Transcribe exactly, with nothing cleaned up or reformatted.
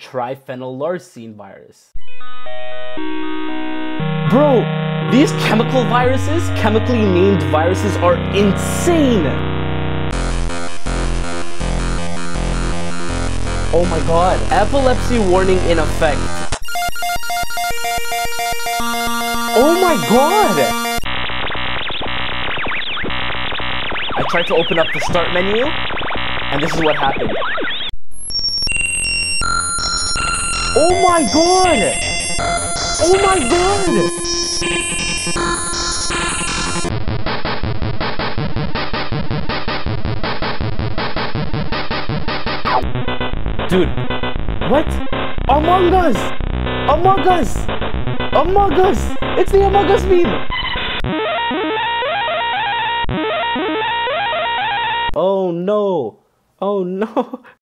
Triphenylarsine virus. Bro, these chemical viruses, chemically named viruses, are insane! Oh my god, epilepsy warning in effect. Oh my god! I tried to open up the start menu, and this is what happened. Oh my god! Oh my god! Dude, what? Among Us! Among Us! Among Us! It's the Among Us meme! Oh no! Oh no!